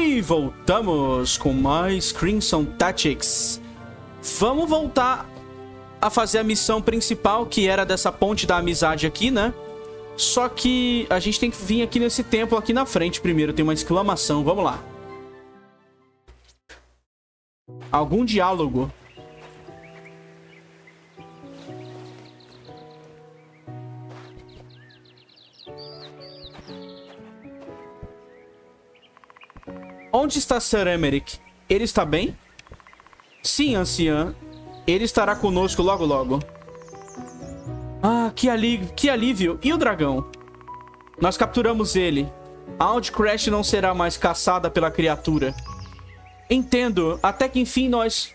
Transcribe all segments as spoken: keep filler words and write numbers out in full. E voltamos com mais Crimson Tactics. Vamos voltar a fazer a missão principal, que era dessa ponte da amizade aqui, né? Só que a gente tem que vir aqui nesse templo aqui na frente primeiro. Tem uma exclamação, vamos lá. Algum diálogo. Onde está Sir Emerick? Ele está bem? Sim, anciã. Ele estará conosco logo logo. Ah, que alívio, que alívio. E o dragão? Nós capturamos ele. A Aldcrest não será mais caçada pela criatura. Entendo. Até que enfim nós...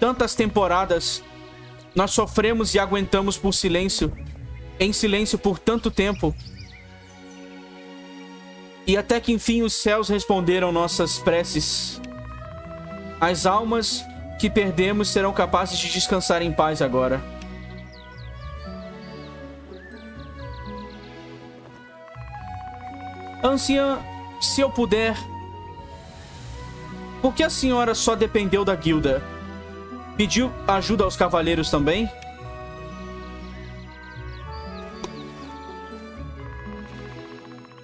Tantas temporadas. Nós sofremos e aguentamos por silêncio. Em silêncio por tanto tempo. E até que enfim os céus responderam nossas preces. As almas que perdemos serão capazes de descansar em paz agora. Anciã, se eu puder... Por que a senhora só dependeu da guilda? Pediu ajuda aos cavaleiros também?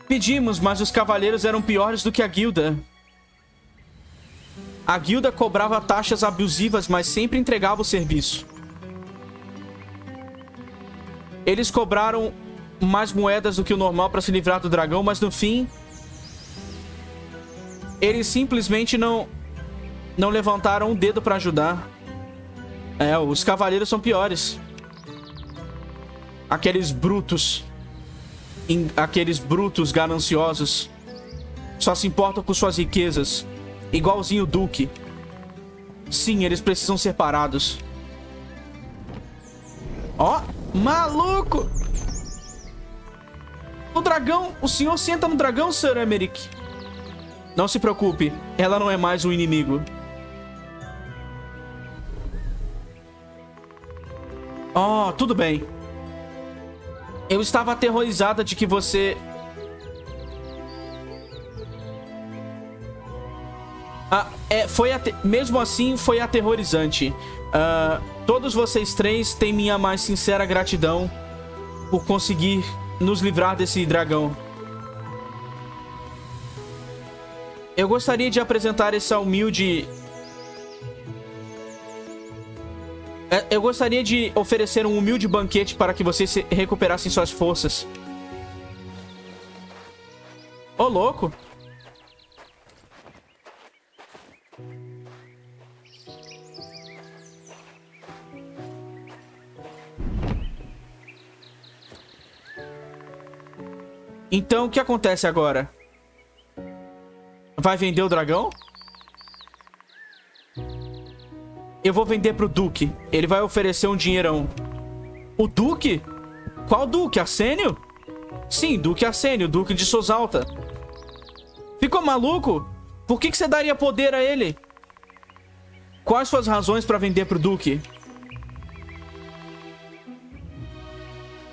Pedimos, mas os cavaleiros eram piores do que a guilda. A guilda cobrava taxas abusivas, mas sempre entregava o serviço. Eles cobraram mais moedas do que o normal para se livrar do dragão, mas no fim... Eles simplesmente não, não levantaram um dedo para ajudar. É, os cavaleiros são piores. Aqueles brutos. Aqueles brutos gananciosos. Só se importam com suas riquezas. Igualzinho o Duque. Sim, eles precisam ser parados. Ó, oh, maluco! O dragão... O senhor senta no dragão, Sir Emerick. Não se preocupe. Ela não é mais um inimigo. Ó, oh, tudo bem. Eu estava aterrorizada de que você... Ah, é, foi ate... Mesmo assim, foi aterrorizante. Uh, todos vocês três têm minha mais sincera gratidão por conseguir nos livrar desse dragão. Eu gostaria de apresentar essa humilde... Eu gostaria de oferecer um humilde banquete para que vocês se recuperassem suas forças. Ô, oh, louco! Então, o que acontece agora? Vai vender o dragão? Eu vou vender pro Duque. Ele vai oferecer um dinheirão. O Duque? Qual Duque? Arsênio? Sim, Duque Arsênio, Duque de Suzalta. Ficou maluco? Por que que você daria poder a ele? Quais suas razões para vender pro Duque?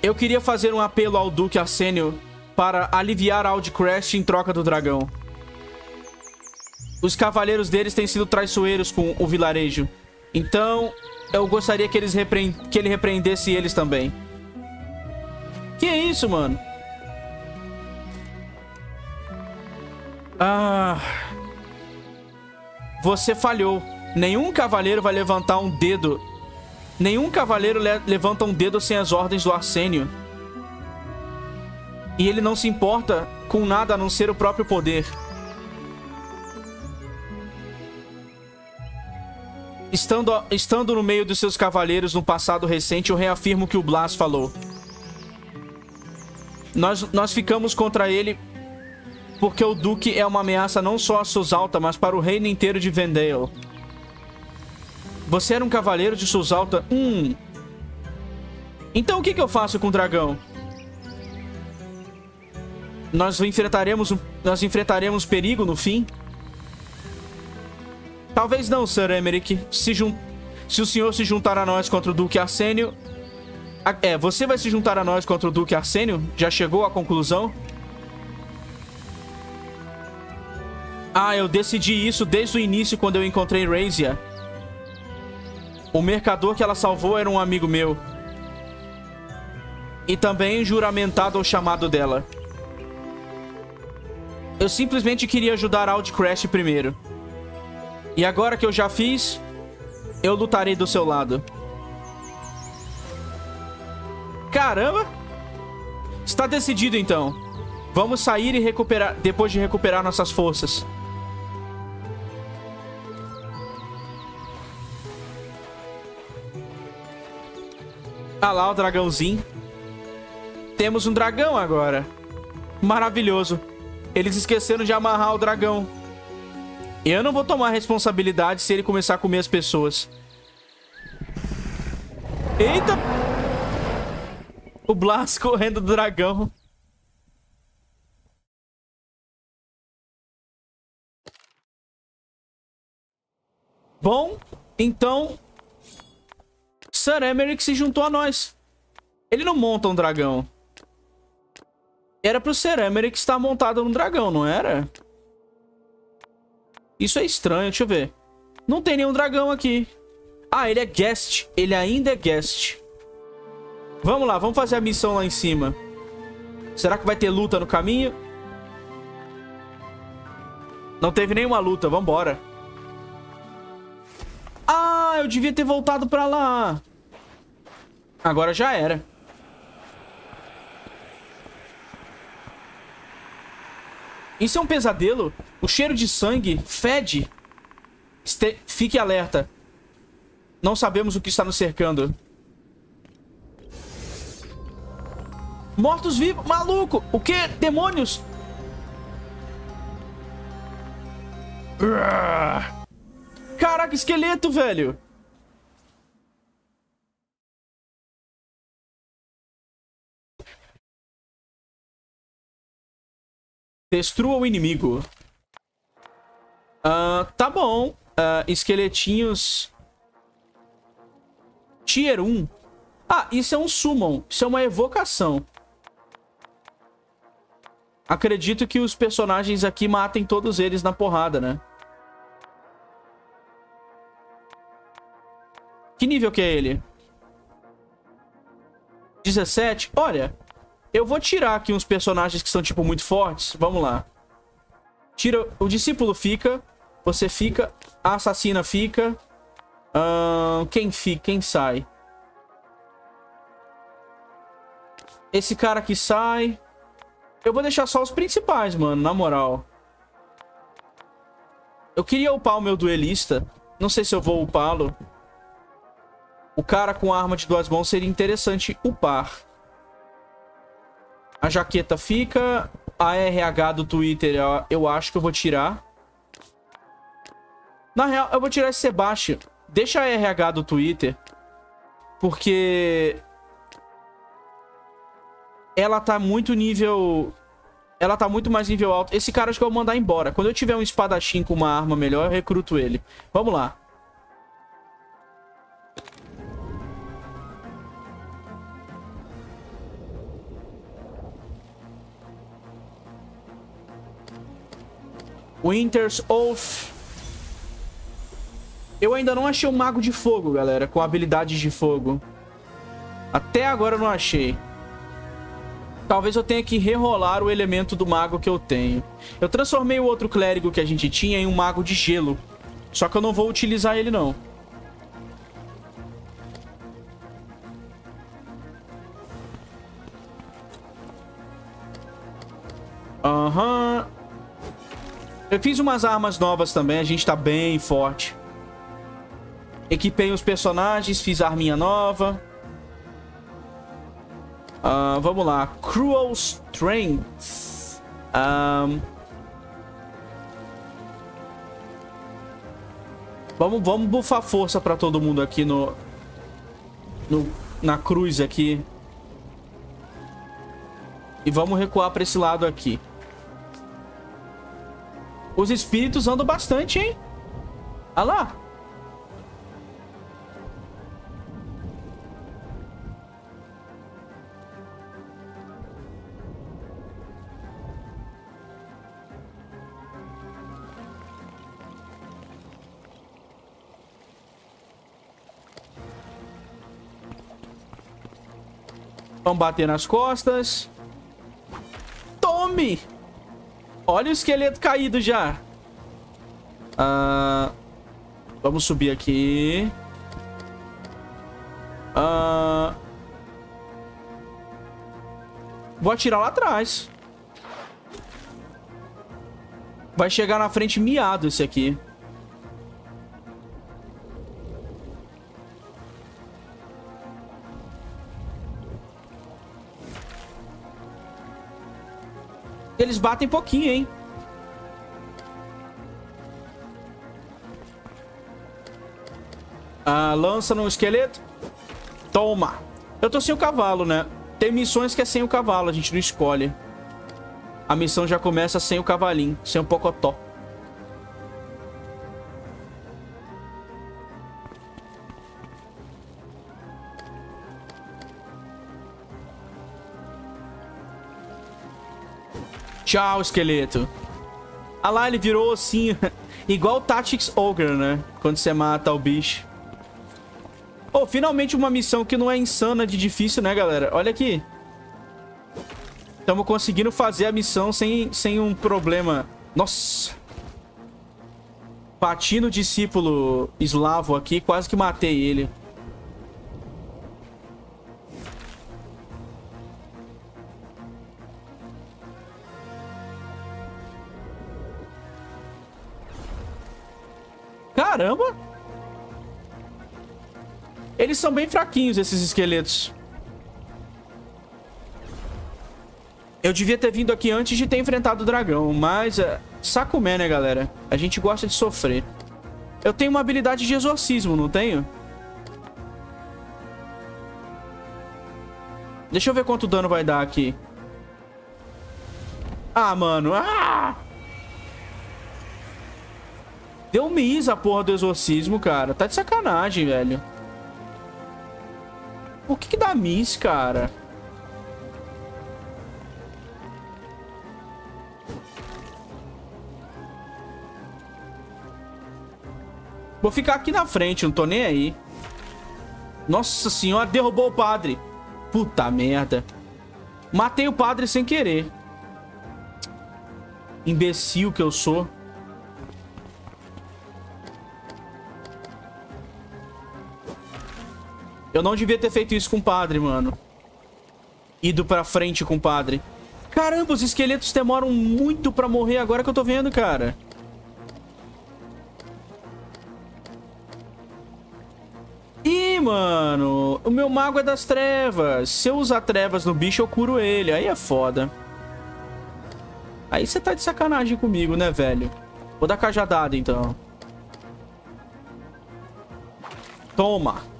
Eu queria fazer um apelo ao Duque Arsênio para aliviar a Aldcrest em troca do dragão. Os cavaleiros deles têm sido traiçoeiros com o vilarejo. Então, eu gostaria que, eles repre... que ele repreendesse eles também. Que é isso, mano? Ah... Você falhou. Nenhum cavaleiro vai levantar um dedo. Nenhum cavaleiro le... levanta um dedo sem as ordens do Arsênio. E ele não se importa com nada a não ser o próprio poder. Estando, estando no meio dos seus cavaleiros no passado recente, eu reafirmo o que o Blas falou. Nós, nós ficamos contra ele porque o Duque é uma ameaça não só a Suzalta, mas para o reino inteiro de Vendale. Você era um cavaleiro de Suzalta? Hum. Então o que, que eu faço com o dragão? Nós enfrentaremos, nós enfrentaremos perigo no fim? Talvez não, Sir Emerick. Se, jun... se o senhor se juntar a nós contra o Duque Arsênio, É, você vai se juntar a nós contra o Duque Arsênio? Já chegou à conclusão? Ah, eu decidi isso desde o início quando eu encontrei Razia. O mercador que ela salvou era um amigo meu. E também juramentado ao chamado dela. Eu simplesmente queria ajudar Aldcrest primeiro. E agora que eu já fiz, eu lutarei do seu lado. Caramba! Está decidido então. Vamos sair e recuperar depois de recuperar nossas forças. Ah lá o dragãozinho. Temos um dragão agora. Maravilhoso. Eles esqueceram de amarrar o dragão. Eu não vou tomar responsabilidade se ele começar a comer as pessoas. Eita! O Blas correndo do dragão. Bom, então... Sir Emerick se juntou a nós. Ele não monta um dragão. Era pro Sir Emerick estar montado num dragão, não era? Isso é estranho, deixa eu ver. Não tem nenhum dragão aqui. Ah, ele é guest. Ele ainda é guest. Vamos lá, vamos fazer a missão lá em cima. Será que vai ter luta no caminho? Não teve nenhuma luta, vambora. Ah, eu devia ter voltado pra lá. Agora já era. Isso é um pesadelo? O cheiro de sangue fede? Este... Fique alerta. Não sabemos o que está nos cercando. Mortos-vivos? Maluco! O quê? Demônios? Caraca, esqueleto, velho! Destrua o inimigo. Uh, tá bom. Uh, esqueletinhos. Tier um. Ah, isso é um summon. Isso é uma evocação. Acredito que os personagens aqui matem todos eles na porrada, né? Que nível que é ele? dezessete? Olha... Eu vou tirar aqui uns personagens que são, tipo, muito fortes. Vamos lá. Tira... O discípulo fica. Você fica. A assassina fica. Uh, quem fica? Quem sai? Esse cara aqui sai. Eu vou deixar só os principais, mano. Na moral. Eu queria upar o meu duelista. Não sei se eu vou upá-lo. O cara com arma de duas mãos seria interessante upar. A jaqueta fica. A R H do Twitter eu acho que eu vou tirar. Na real, eu vou tirar esse Sebastião. Deixa a R H do Twitter. Porque... Ela tá muito nível... Ela tá muito mais nível alto. Esse cara acho que eu vou mandar embora. Quando eu tiver um espadachim com uma arma melhor, eu recruto ele. Vamos lá. Winter's Oath. Eu ainda não achei um mago de fogo, galera. Com habilidades de fogo. Até agora eu não achei. Talvez eu tenha que rerolar o elemento do mago que eu tenho. Eu transformei o outro clérigo que a gente tinha em um mago de gelo. Só que eu não vou utilizar ele, não. Aham. Uhum. Eu fiz umas armas novas também, a gente tá bem forte. Equipei os personagens, fiz a arminha nova. Uh, vamos lá. Cruel Strength. Um... Vamos, vamos buffar força pra todo mundo aqui no... no... Na cruz aqui. E vamos recuar pra esse lado aqui. Os espíritos andam bastante, hein? Olha lá. Vamos bater nas costas. Tome! Olha o esqueleto caído já. Ah, vamos subir aqui. Ah, vou atirar lá atrás. Vai chegar na frente miado esse aqui. Eles batem pouquinho, hein? Ah, lança no esqueleto. Toma. Eu tô sem o cavalo, né? Tem missões que é sem o cavalo, a gente não escolhe. A missão já começa sem o cavalinho, sem o pocotó. Tchau, esqueleto. Ah lá, ele virou ossinho. Igual o Tactics Ogre, né? Quando você mata o bicho. Oh, finalmente uma missão que não é insana de difícil, né, galera? Olha aqui. Estamos conseguindo fazer a missão sem, sem um problema. Nossa. Bati no discípulo eslavo aqui. Quase que matei ele. Caramba! Eles são bem fraquinhos, esses esqueletos. Eu devia ter vindo aqui antes de ter enfrentado o dragão, mas... É, sacumé, né, galera? A gente gosta de sofrer. Eu tenho uma habilidade de exorcismo, não tenho? Deixa eu ver quanto dano vai dar aqui. Ah, mano! Ah! Deu miss a porra do exorcismo, cara. Tá de sacanagem, velho. Por que que dá miss, cara? Vou ficar aqui na frente, não tô nem aí. Nossa senhora, derrubou o padre. Puta merda. Matei o padre sem querer. Imbecil que eu sou. Eu não devia ter feito isso com o padre, mano. Ido pra frente com o padre. Caramba, os esqueletos demoram muito pra morrer agora que eu tô vendo, cara. Ih, mano. O meu mago é das trevas. Se eu usar trevas no bicho, eu curo ele. Aí é foda. Aí você tá de sacanagem comigo, né, velho? Vou dar cajadada, então. Toma.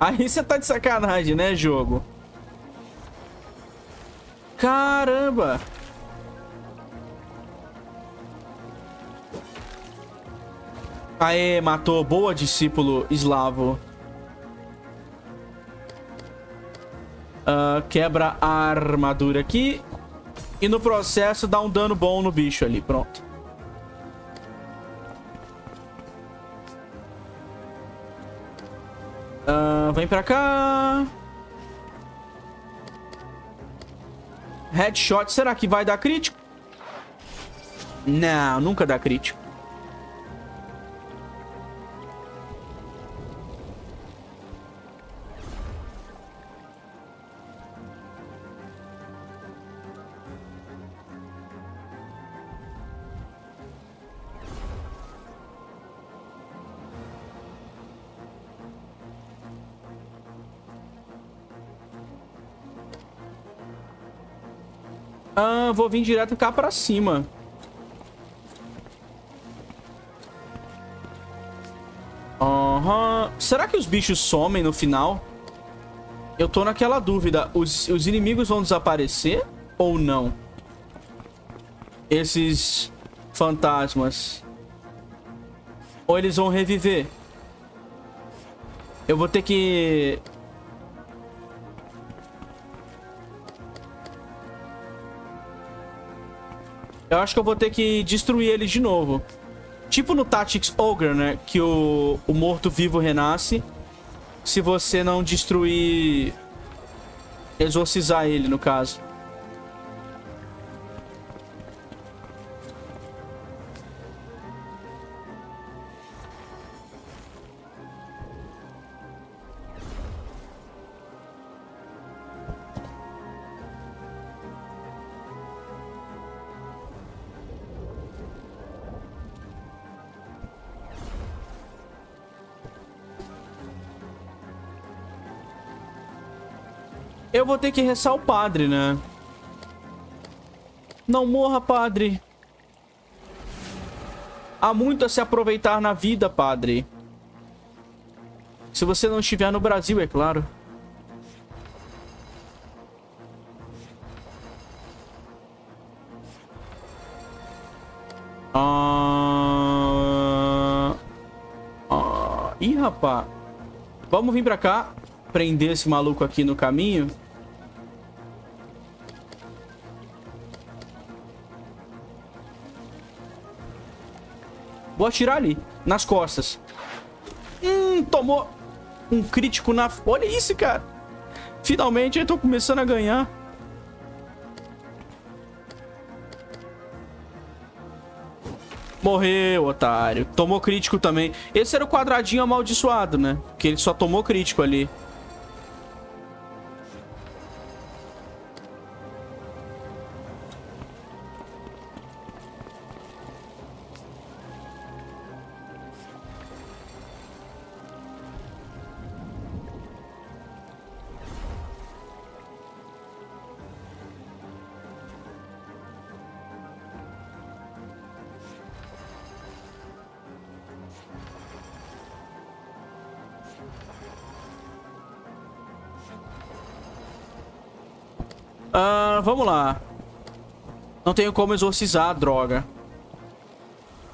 Aí você tá de sacanagem, né, jogo? Caramba! Aê, matou. Boa, discípulo eslavo. Uh, quebra a armadura aqui. E no processo dá um dano bom no bicho ali. Pronto. Uh, vem pra cá. Headshot. Será que vai dar crítico? Não, nunca dá crítico. Ah, vou vir direto cá pra cima. Uhum. Será que os bichos somem no final? Eu tô naquela dúvida. Os, os inimigos vão desaparecer ou não? Esses fantasmas. Ou eles vão reviver? Eu vou ter que... Eu acho que eu vou ter que destruir ele de novo. Tipo no Tactics Ogre, né? Que o, o morto-vivo renasce. Se você não destruir Exorcizar ele, no caso. Eu vou ter que rezar o padre, né? Não morra, padre. Há muito a se aproveitar na vida, padre. Se você não estiver no Brasil, é claro. Ah... Ah... Ih, rapaz. Vamos vir pra cá. Prender esse maluco aqui no caminho. Vou atirar ali, nas costas. Hum, tomou um crítico na... Olha isso, cara. Finalmente, eu tô começando a ganhar. Morreu, otário. Tomou crítico também. Esse era o quadradinho amaldiçoado, né? Que ele só tomou crítico ali. Uh, vamos lá. Não tenho como exorcizar a droga.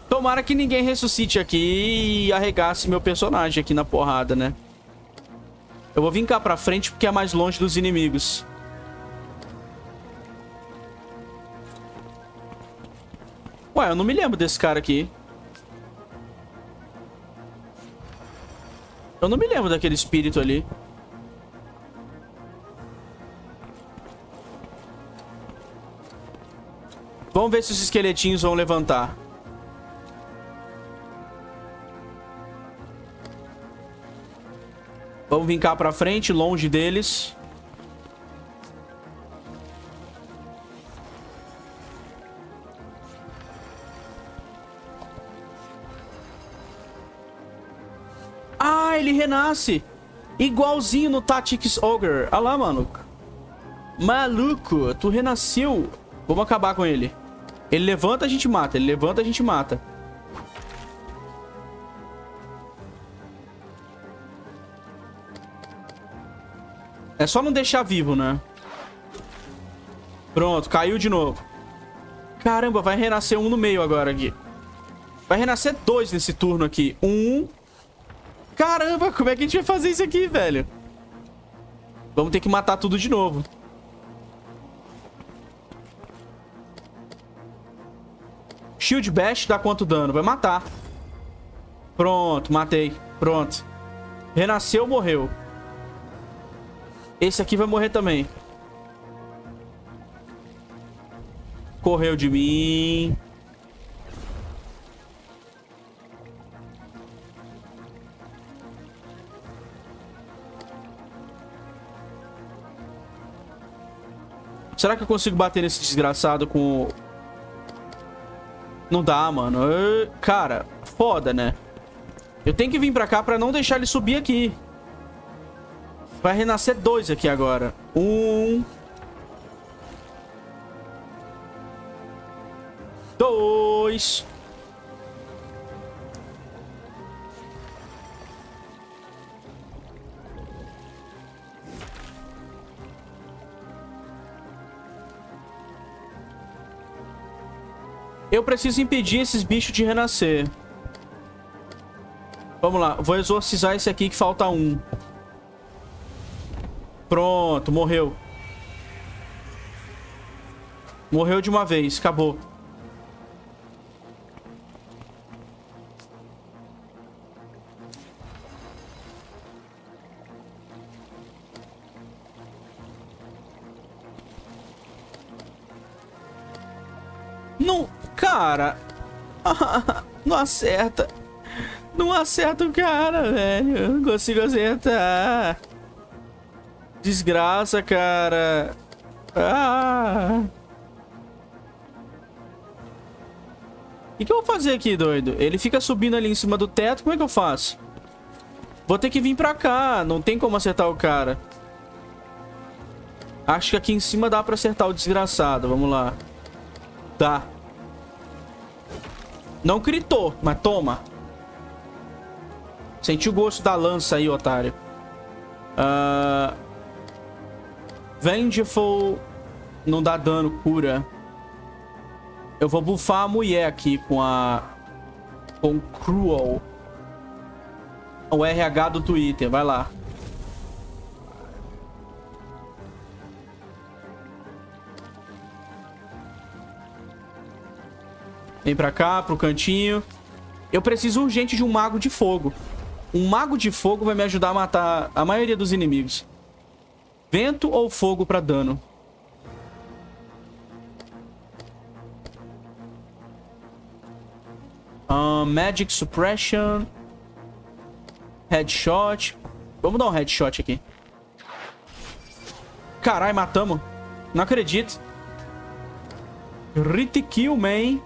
Tomara que ninguém ressuscite aqui e arregasse meu personagem aqui na porrada, né? Eu vou vir cá pra frente porque é mais longe dos inimigos. Ué, eu não me lembro desse cara aqui. Eu não me lembro daquele espírito ali. Vamos ver se os esqueletinhos vão levantar. Vamos vir cá pra frente, longe deles. Ah, ele renasce. Igualzinho no Tactics Ogre. Ah lá, maluco. Maluco, tu renasceu. Vamos acabar com ele. Ele levanta, a gente mata. Ele levanta, a gente mata. É só não deixar vivo, né? Pronto, caiu de novo. Caramba, vai renascer um no meio agora aqui. Vai renascer dois nesse turno aqui. Um. Caramba, como é que a gente vai fazer isso aqui, velho? Vamos ter que matar tudo de novo. Shield Bash dá quanto dano? Vai matar. Pronto, matei. Pronto. Renasceu, morreu. Esse aqui vai morrer também. Correu de mim. Será que eu consigo bater nesse desgraçado com... Não dá, mano. Eu... Cara, foda, né? Eu tenho que vir pra cá pra não deixar ele subir aqui. Vai renascer dois aqui agora. Um. Dois. Eu preciso impedir esses bichos de renascer. Vamos lá. Vou exorcizar esse aqui que falta um. Pronto. Morreu. Morreu de uma vez. Acabou. Não... Cara... Não acerta. Não acerta o cara, velho. Eu não consigo acertar. Desgraça, cara. Ah... O que, que eu vou fazer aqui, doido? Ele fica subindo ali em cima do teto. Como é que eu faço? Vou ter que vir pra cá. Não tem como acertar o cara. Acho que aqui em cima dá pra acertar o desgraçado. Vamos lá. Tá. Não gritou, mas toma. Senti o gosto da lança aí, otário. Ah... Vengeful não dá dano, cura. Eu vou buffar a mulher aqui com a... Com Cruel. O R H do Twitter, vai lá. Vem pra cá, pro cantinho. Eu preciso urgente de um mago de fogo. Um mago de fogo vai me ajudar a matar a maioria dos inimigos. Vento ou fogo pra dano? Um, Magic Suppression. Headshot. Vamos dar um headshot aqui. Caralho, matamos. Não acredito. Crit kill, man.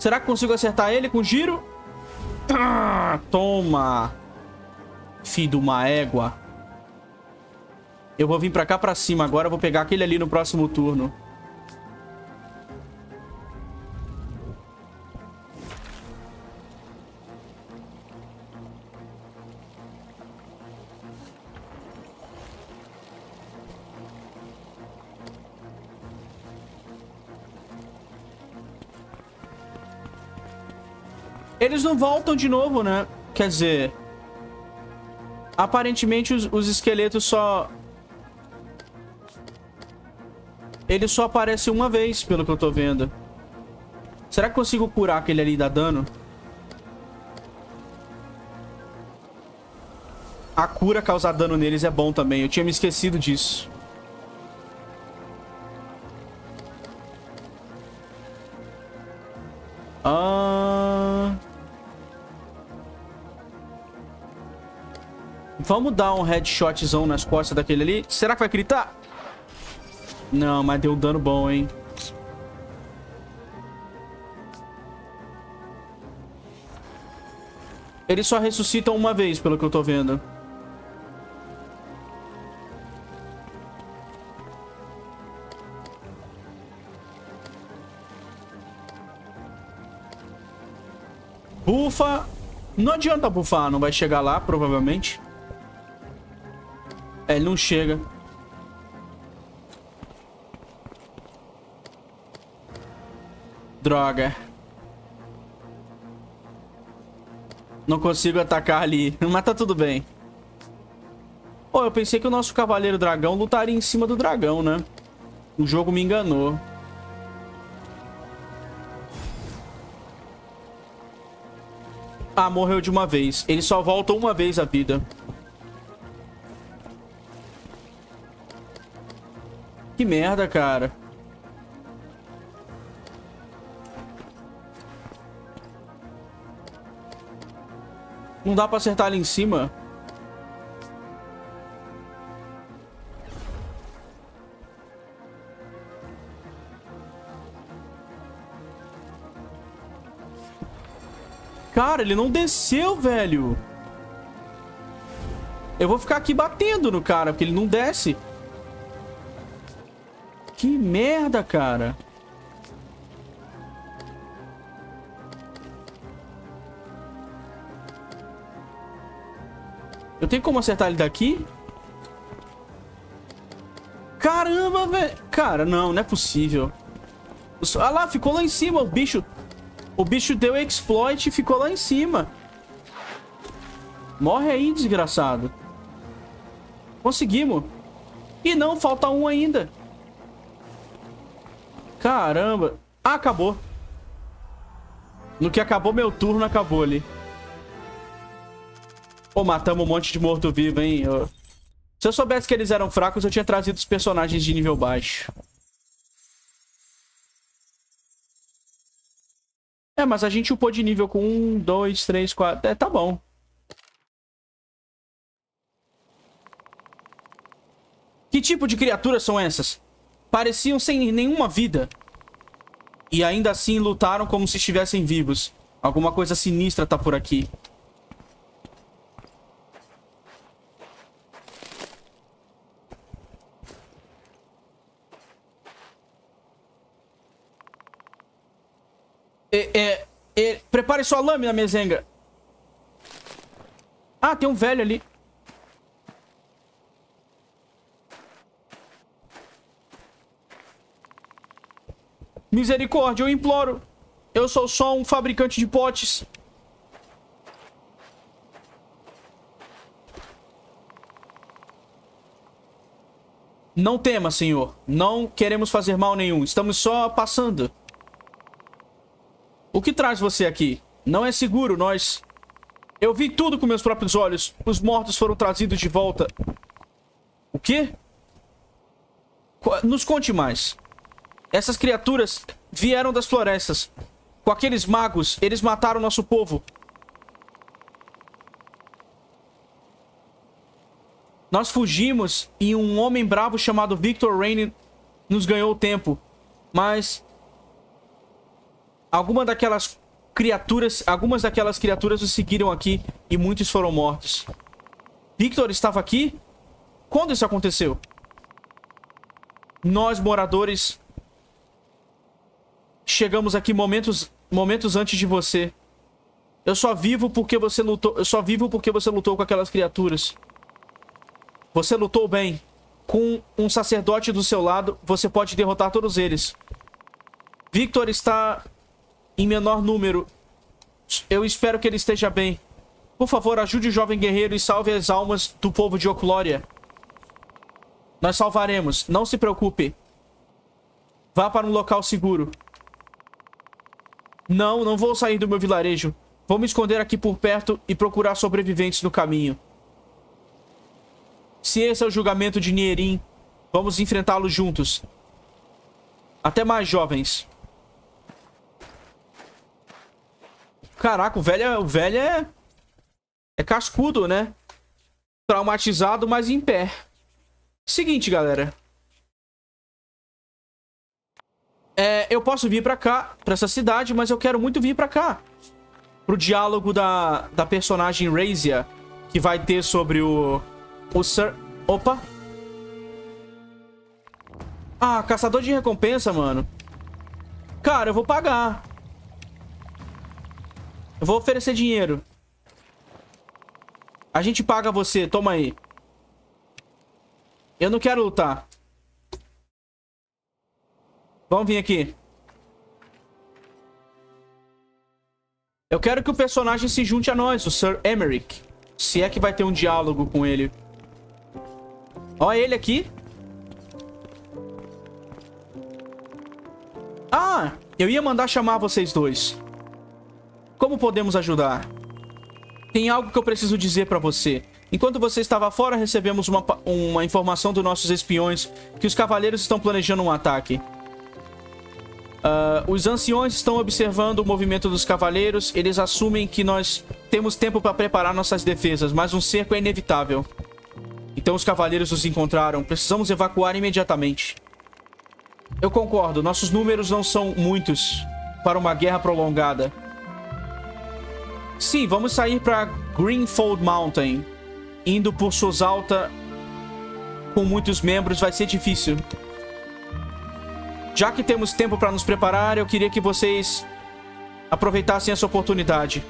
Será que consigo acertar ele com giro? Ah, toma! Filho de uma égua. Eu vou vir pra cá pra cima agora. Eu vou pegar aquele ali no próximo turno. Eles não voltam de novo, né? Quer dizer... Aparentemente, os, os esqueletos só... Eles só aparecem uma vez, pelo que eu tô vendo. Será que consigo curar aquele ali e dar dano? A cura causar dano neles é bom também. Eu tinha me esquecido disso. Ah... Vamos dar um headshotzão nas costas daquele ali. Será que vai gritar? Não, mas deu um dano bom, hein? Eles só ressuscitam uma vez, pelo que eu tô vendo. Bufa. Não adianta bufar, não vai chegar lá, provavelmente. É, ele não chega. Droga. Não consigo atacar ali. Mas tá tudo bem. Oh, eu pensei que o nosso cavaleiro dragão lutaria em cima do dragão, né? O jogo me enganou. Ah, morreu de uma vez. Ele só volta uma vez a vida. Que merda, cara. Não dá pra acertar ali em cima? Cara, ele não desceu, velho. Eu vou ficar aqui batendo no cara, porque ele não desce. Que merda, cara. Eu tenho como acertar ele daqui? Caramba, velho. Cara, não, não é possível. Ah lá, ficou lá em cima o bicho. O bicho deu exploit e ficou lá em cima. Morre aí, desgraçado. Conseguimos. E não, falta um ainda. Caramba. Ah, acabou. No que acabou meu turno, acabou ali. Pô, matamos um monte de morto-vivo, hein? Eu... Se eu soubesse que eles eram fracos, eu tinha trazido os personagens de nível baixo. É, mas a gente upou de nível com um, dois, três, quatro... É, tá bom. Que tipo de criaturas são essas? Pareciam sem nenhuma vida. E ainda assim lutaram como se estivessem vivos. Alguma coisa sinistra tá por aqui. É, é, é, prepare sua lâmina, mezenga. Ah, tem um velho ali. Misericórdia, eu imploro. Eu sou só um fabricante de potes. Não tema, senhor. Não queremos fazer mal nenhum. Estamos só passando. O que traz você aqui? Não é seguro, nós... Eu vi tudo com meus próprios olhos. Os mortos foram trazidos de volta. O quê? Nos conte mais. Essas criaturas vieram das florestas. Com aqueles magos, eles mataram nosso povo. Nós fugimos e um homem bravo chamado Victor Rainin nos ganhou o tempo. Mas... Alguma daquelas criaturas, algumas daquelas criaturas nos seguiram aqui e muitos foram mortos. Victor estava aqui? Quando isso aconteceu? Nós, moradores, chegamos aqui momentos, momentos antes de você. Eu só vivo porque você lutou, eu só vivo porque você lutou com aquelas criaturas. Você lutou bem. Com um sacerdote do seu lado, você pode derrotar todos eles. Victor está... em menor número. Eu espero que ele esteja bem. Por favor, ajude o jovem guerreiro e salve as almas do povo de Oclória. Nós salvaremos. Não se preocupe. Vá para um local seguro. Não, não vou sair do meu vilarejo. Vou me esconder aqui por perto e procurar sobreviventes no caminho. Se esse é o julgamento de Nierim, vamos enfrentá-lo juntos. Até mais, jovens. Caraca, o velho, é, o velho é, é cascudo, né? Traumatizado, mas em pé. Seguinte, galera. É, eu posso vir pra cá, pra essa cidade, mas eu quero muito vir pra cá. Pro diálogo da, da personagem Razia, que vai ter sobre o... O Sir... Opa. Ah, caçador de recompensa, mano. Cara, eu vou pagar. Eu vou oferecer dinheiro. A gente paga você. Toma aí. Eu não quero lutar. Vamos vir aqui. Eu quero que o personagem se junte a nós, o Sir Emerick. Se é que vai ter um diálogo com ele. Olha ele aqui. Ah, eu ia mandar chamar vocês dois. Como podemos ajudar? Tem algo que eu preciso dizer pra você. Enquanto você estava fora, recebemos uma, uma informação dos nossos espiões que os cavaleiros estão planejando um ataque. Uh, os anciões estão observando o movimento dos cavaleiros. Eles assumem que nós temos tempo pra preparar nossas defesas, mas um cerco é inevitável. Então os cavaleiros nos encontraram. Precisamos evacuar imediatamente. Eu concordo. Nossos números não são muitos para uma guerra prolongada. Sim, vamos sair para Greenfold Mountain. Indo por Suzalta com muitos membros vai ser difícil. Já que temos tempo para nos preparar, eu queria que vocês aproveitassem essa oportunidade.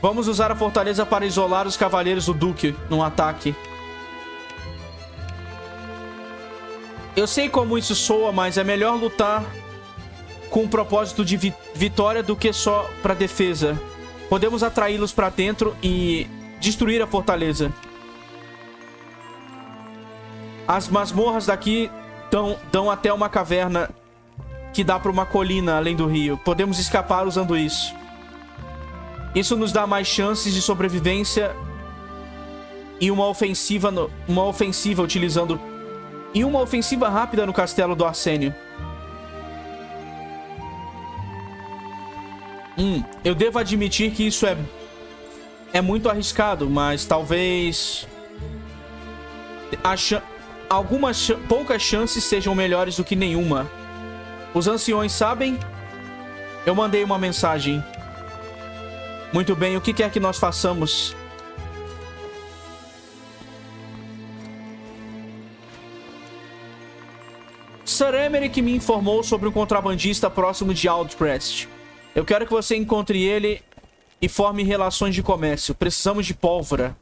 Vamos usar a fortaleza para isolar os cavaleiros do Duque num ataque. Eu sei como isso soa, mas é melhor lutar com o propósito de vi- vitória do que só para defesa. Podemos atraí-los para dentro e destruir a fortaleza. As masmorras daqui dão, dão até uma caverna que dá para uma colina além do rio. Podemos escapar usando isso. Isso nos dá mais chances de sobrevivência e uma ofensiva, no, uma ofensiva utilizando e uma ofensiva rápida no castelo do Arsênio. Hum, eu devo admitir que isso é é muito arriscado, mas talvez a chance Algumas poucas chances sejam melhores do que nenhuma. Os anciões sabem? Eu mandei uma mensagem. Muito bem, o que quer que nós façamos? Sir Emerick me informou sobre um contrabandista próximo de Aldcrest. Eu quero que você encontre ele e forme relações de comércio. Precisamos de pólvora.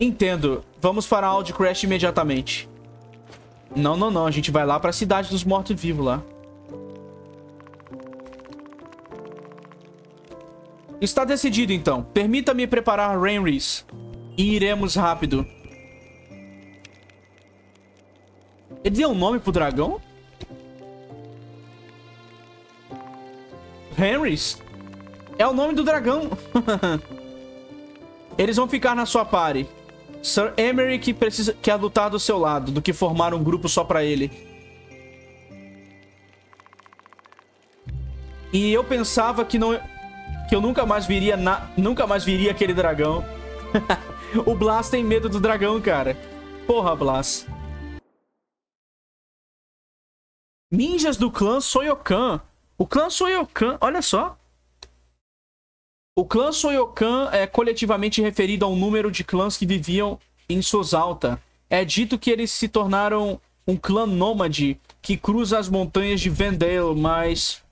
Entendo. Vamos para Aldcrest imediatamente. Não, não, não. A gente vai lá para a cidade dos mortos-vivos lá. Está decidido, então. Permita-me preparar Renrys. E iremos rápido. Ele deu um nome pro dragão? Renrys? É o nome do dragão. Eles vão ficar na sua party. Sir Emerick precisa, quer lutar do seu lado, do que formar um grupo só pra ele. E eu pensava que não, que eu nunca mais viria, na, nunca mais viria aquele dragão. O Blas tem medo do dragão, cara. Porra, Blas. Ninjas do clã Soyokan. O clã Soyokan, olha só. O clã Soyokan é coletivamente referido ao número de clãs que viviam em Suzalta. É dito que eles se tornaram um clã nômade que cruza as montanhas de Vendale, mas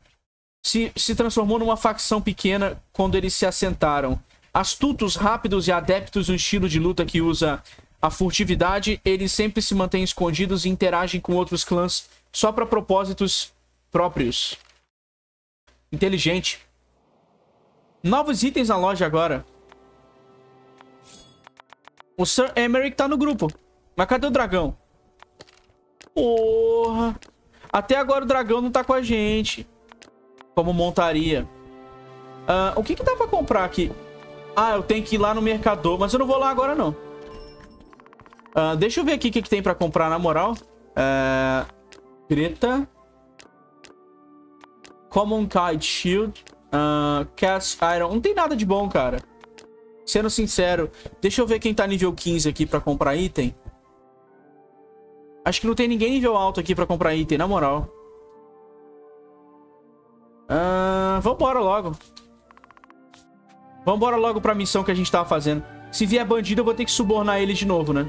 se, se transformou numa facção pequena quando eles se assentaram. Astutos, rápidos e adeptos do estilo de luta que usa a furtividade, eles sempre se mantêm escondidos e interagem com outros clãs só para propósitos próprios. Inteligente. Novos itens na loja agora. O Sir Emerick tá no grupo. Mas cadê o dragão? Porra. Até agora o dragão não tá com a gente. Como montaria. Uh, o que que dá pra comprar aqui? Ah, eu tenho que ir lá no mercador. Mas eu não vou lá agora, não. Uh, deixa eu ver aqui o que que tem pra comprar, na moral. Uh, Greta. Common Kite Shield. Uh, Cast Iron. Não tem nada de bom, cara. Sendo sincero. Deixa eu ver quem tá nível quinze aqui pra comprar item. Acho que não tem ninguém nível alto aqui pra comprar item, na moral. Uh, vambora logo. Vambora logo pra missão que a gente tava fazendo. Se vier bandido, eu vou ter que subornar ele de novo, né?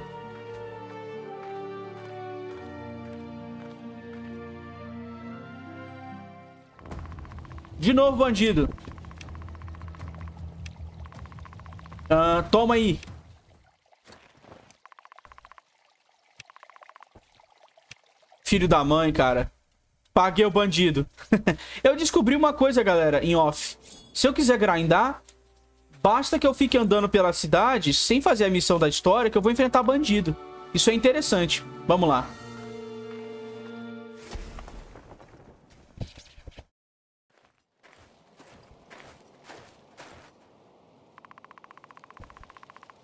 De novo, bandido. Uh, toma aí. Filho da mãe, cara. Paguei o bandido. Eu descobri uma coisa, galera, em off. Se eu quiser grindar, basta que eu fique andando pela cidade sem fazer a missão da história que eu vou enfrentar bandido. Isso é interessante. Vamos lá.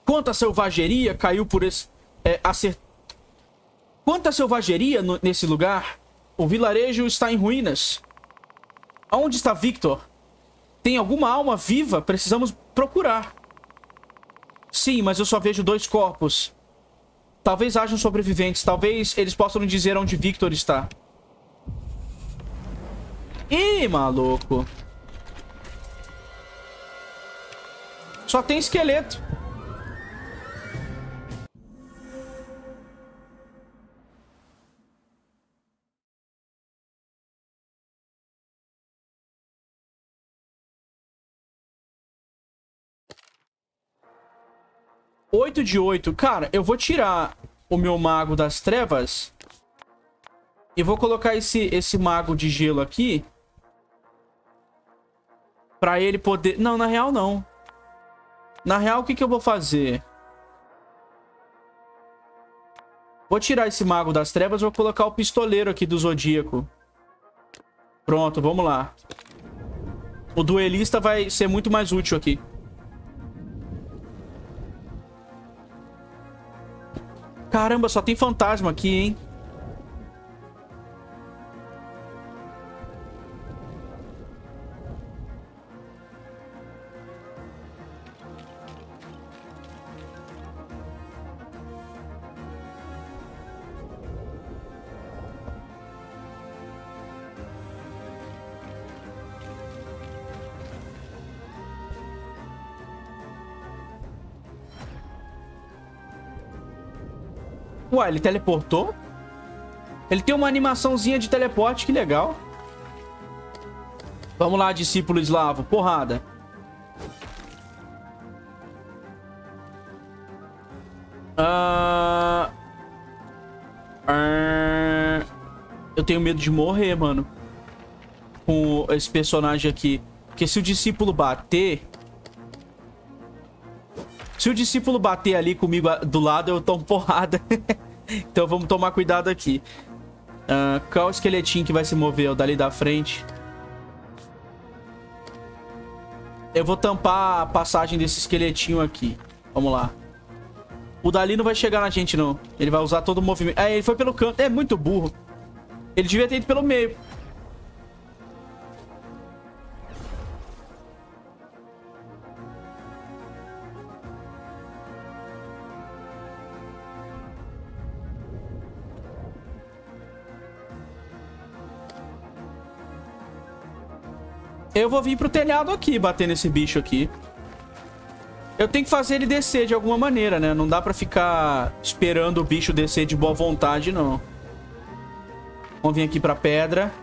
Quanta selvageria caiu por esse... É, acert... Quanta selvageria no, nesse lugar? O vilarejo está em ruínas. Onde está Victor? Tem alguma alma viva? Precisamos procurar. Sim, mas eu só vejo dois corpos. Talvez hajam sobreviventes. Talvez eles possam nos dizer onde Victor está. Ih, maluco. Só tem esqueleto. oito de oito. Cara, eu vou tirar o meu mago das trevas. E vou colocar esse, esse mago de gelo aqui. Pra ele poder... Não, na real não. Na real, o que que eu vou fazer? Vou tirar esse mago das trevas e vou colocar o pistoleiro aqui do Zodíaco. Pronto, vamos lá. O duelista vai ser muito mais útil aqui. Caramba, só tem fantasma aqui, hein? Ué, ele teleportou? Ele tem uma animaçãozinha de teleporte, que legal. Vamos lá, discípulo eslavo, porrada. Uh... Uh... Eu tenho medo de morrer, mano. Com esse personagem aqui. Porque se o discípulo bater... Se o discípulo bater ali comigo do lado, eu tomo porrada. Então vamos tomar cuidado aqui. Uh, qual é o esqueletinho que vai se mover? O dali da frente. Eu vou tampar a passagem desse esqueletinho aqui. Vamos lá. O dali não vai chegar na gente, não. Ele vai usar todo o movimento. É, ele foi pelo canto. É muito burro. Ele devia ter ido pelo meio. Eu vou vir pro telhado aqui, bater nesse bicho aqui. Eu tenho que fazer ele descer de alguma maneira, né? Não dá pra ficar esperando o bicho descer de boa vontade, não. Vamos vir aqui pra pedra.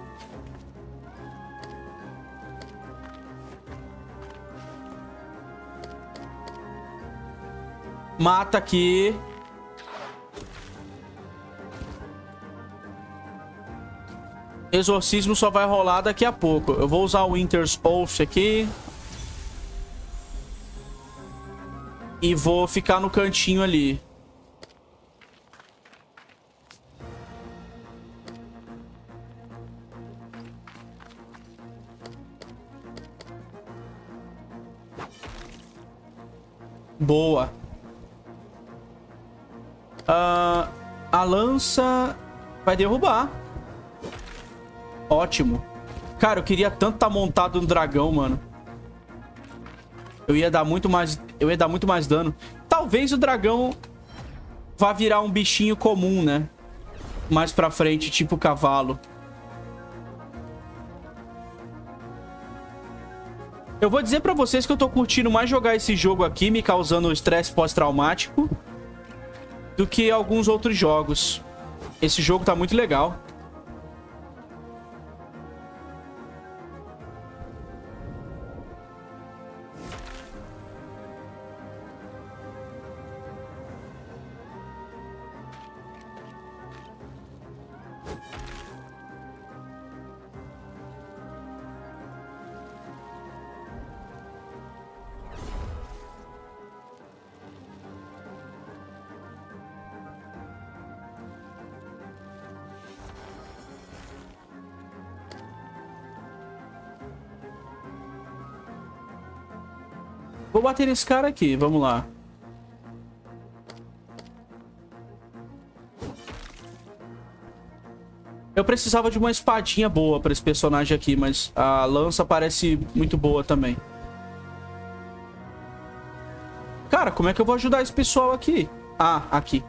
Mata aqui. Exorcismo só vai rolar daqui a pouco. Eu vou usar o Winter's Oath aqui. E vou ficar no cantinho ali. Boa. Uh, a lança vai derrubar. Ótimo. Cara, eu queria tanto estar montado no dragão, mano. Eu ia dar muito mais... Eu ia dar muito mais dano. Talvez o dragão vá virar um bichinho comum, né? Mais pra frente, tipo cavalo. Eu vou dizer pra vocês que eu tô curtindo mais jogar esse jogo aqui, me causando estresse pós-traumático, do que alguns outros jogos. Esse jogo tá muito legal. Vou bater nesse cara aqui, vamos lá. Eu precisava de uma espadinha boa pra esse personagem aqui, mas a lança parece muito boa também. Cara, como é que eu vou ajudar esse pessoal aqui? Ah, aqui.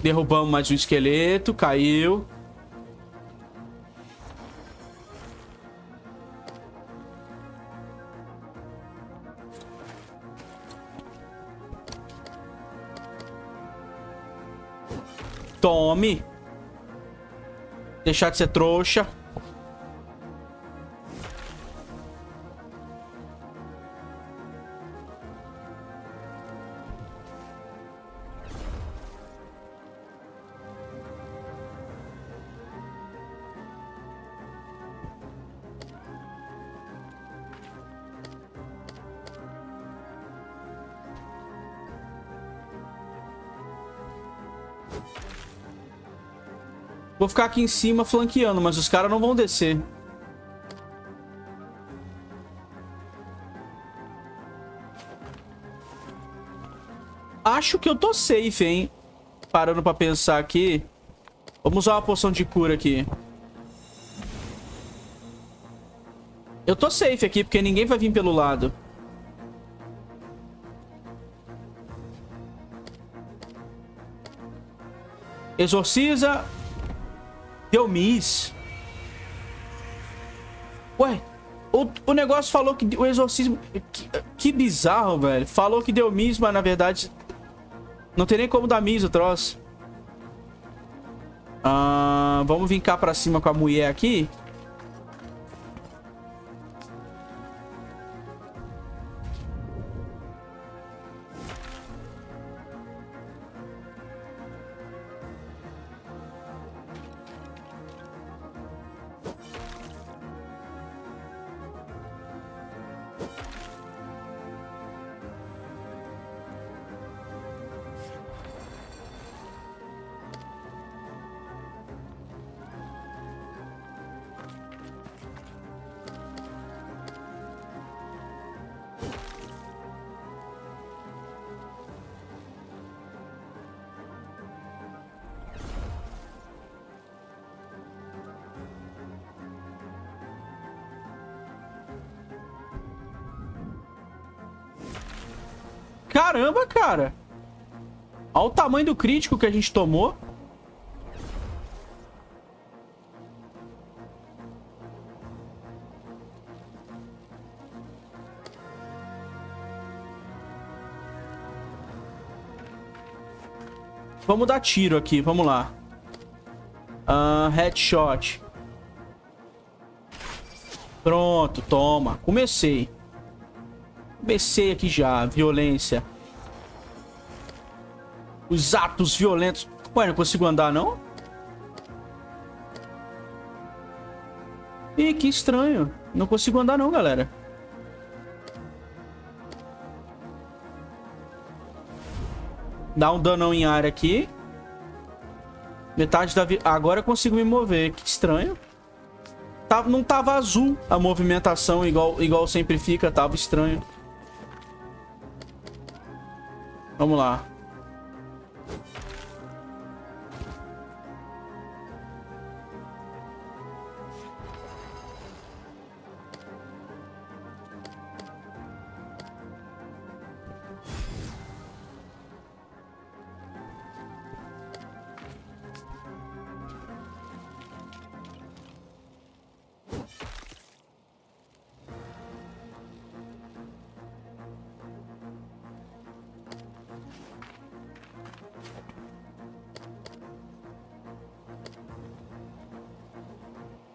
Derrubamos mais um esqueleto, caiu. Tome. Deixar de ser trouxa. Vou ficar aqui em cima flanqueando, mas os caras não vão descer. Acho que eu tô safe, hein? Parando pra pensar aqui. Vamos usar uma poção de cura aqui. Eu tô safe aqui, porque ninguém vai vir pelo lado. Exorciza. Deu miss. Ué, o, o negócio falou que o exorcismo... Que, que bizarro, velho. Falou que deu miss, mas na verdade... Não tem nem como dar miss o troço. Ah, vamos vir cá pra cima com a mulher aqui. Caramba, cara. Olha o tamanho do crítico que a gente tomou. Vamos dar tiro aqui, vamos lá. Ah, headshot. Pronto, toma. Comecei. Comecei aqui já, violência. Os atos violentos. Ué, não consigo andar, não? Ih, que estranho. Não consigo andar, não, galera. Dá um danão em área aqui. Metade da... Vi... Agora eu consigo me mover. Que estranho. Tava... Não tava azul a movimentação, igual, igual sempre fica. Tava estranho. Vamos lá.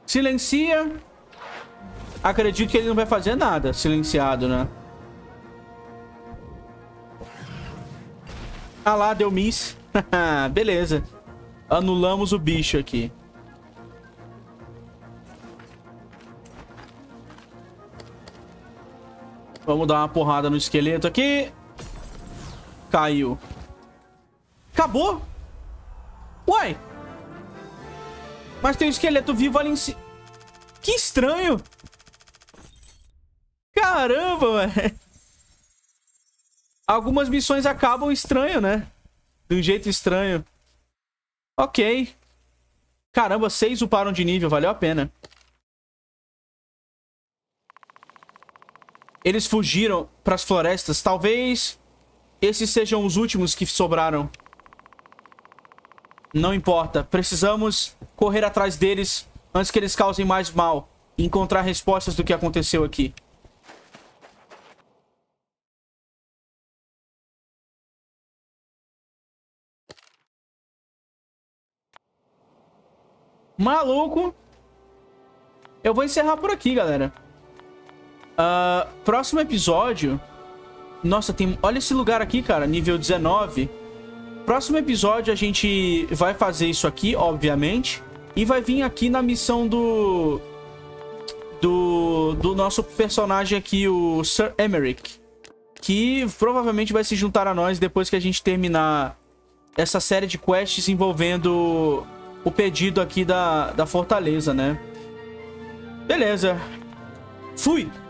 Silencia. Acredito que ele não vai fazer nada silenciado, né? Ah lá, deu miss. Beleza. Anulamos o bicho aqui. Vamos dar uma porrada no esqueleto aqui. Caiu. Acabou? Uai. Mas tem um esqueleto vivo ali em cima. Que estranho. Caramba, velho. Algumas missões acabam estranho, né? De um jeito estranho. Ok. Caramba, seis uparam de nível. Valeu a pena. Eles fugiram para as florestas. Talvez esses sejam os últimos que sobraram. Não importa. Precisamos correr atrás deles antes que eles causem mais mal. E encontrar respostas do que aconteceu aqui. Maluco. Eu vou encerrar por aqui, galera. Uh, próximo episódio... Nossa, tem... Olha esse lugar aqui, cara. Nível dezenove... Próximo episódio a gente vai fazer isso aqui, obviamente. E vai vir aqui na missão do... Do, do nosso personagem aqui, o Sir Emerick. Que provavelmente vai se juntar a nós depois que a gente terminar essa série de quests envolvendo o pedido aqui da, da fortaleza, né? Beleza. Fui!